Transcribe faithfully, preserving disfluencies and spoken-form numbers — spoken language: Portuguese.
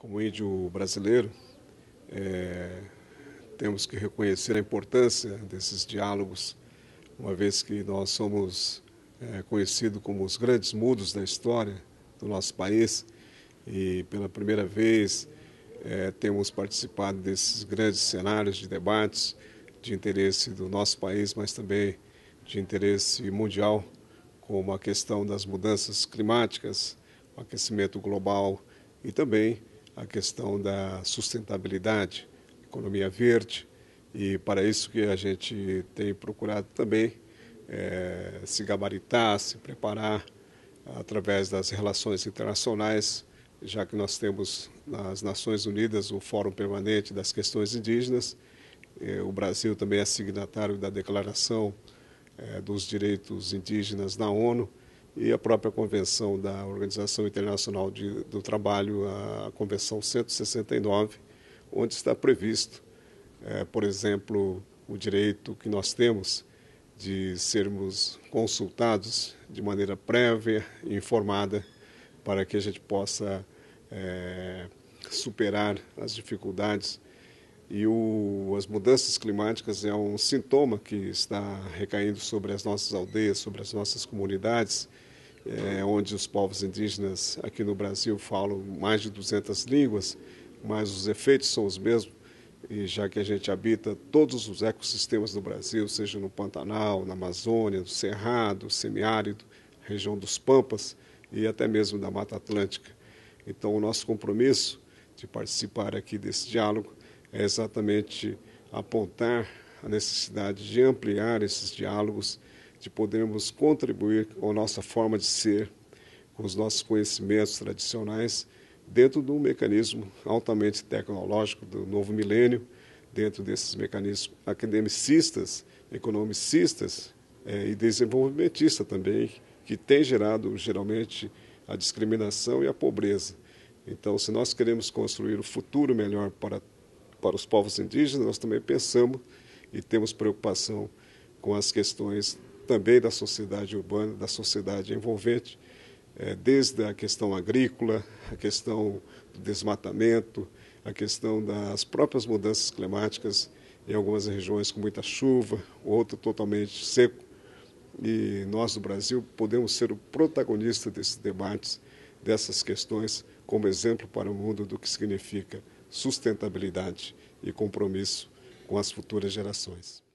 Como índio brasileiro, é, temos que reconhecer a importância desses diálogos, uma vez que nós somos é, conhecidos como os grandes mudos da história do nosso país e, pela primeira vez, é, temos participado desses grandes cenários de debates de interesse do nosso país, mas também de interesse mundial, como a questão das mudanças climáticas, o aquecimento global e também a questão da sustentabilidade, economia verde, e para isso que a gente tem procurado também é, se gabaritar, se preparar através das relações internacionais, já que nós temos nas Nações Unidas o Fórum Permanente das Questões Indígenas. É, o Brasil também é signatário da Declaração é, dos Direitos Indígenas na ONU, e a própria Convenção da Organização Internacional de, do Trabalho, a Convenção cento e sessenta e nove, onde está previsto, é, por exemplo, o direito que nós temos de sermos consultados de maneira prévia e informada para que a gente possa é, superar as dificuldades. E o, as mudanças climáticas é um sintoma que está recaindo sobre as nossas aldeias, sobre as nossas comunidades, é, onde os povos indígenas aqui no Brasil falam mais de duzentas línguas, mas os efeitos são os mesmos, e já que a gente habita todos os ecossistemas do Brasil, seja no Pantanal, na Amazônia, no Cerrado, Semiárido, região dos Pampas e até mesmo da Mata Atlântica. Então, o nosso compromisso de participar aqui desse diálogo é exatamente apontar a necessidade de ampliar esses diálogos, de podermos contribuir com a nossa forma de ser, com os nossos conhecimentos tradicionais, dentro do mecanismo altamente tecnológico do novo milênio, dentro desses mecanismos academicistas, economicistas é, e desenvolvimentistas também, que tem gerado geralmente a discriminação e a pobreza. Então, se nós queremos construir um futuro melhor para todos, para os povos indígenas, nós também pensamos e temos preocupação com as questões também da sociedade urbana, da sociedade envolvente, desde a questão agrícola, a questão do desmatamento, a questão das próprias mudanças climáticas, em algumas regiões com muita chuva, outra totalmente seco. E nós, do Brasil, podemos ser o protagonista desses debates, dessas questões, como exemplo para o mundo do que significa sustentabilidade e compromisso com as futuras gerações.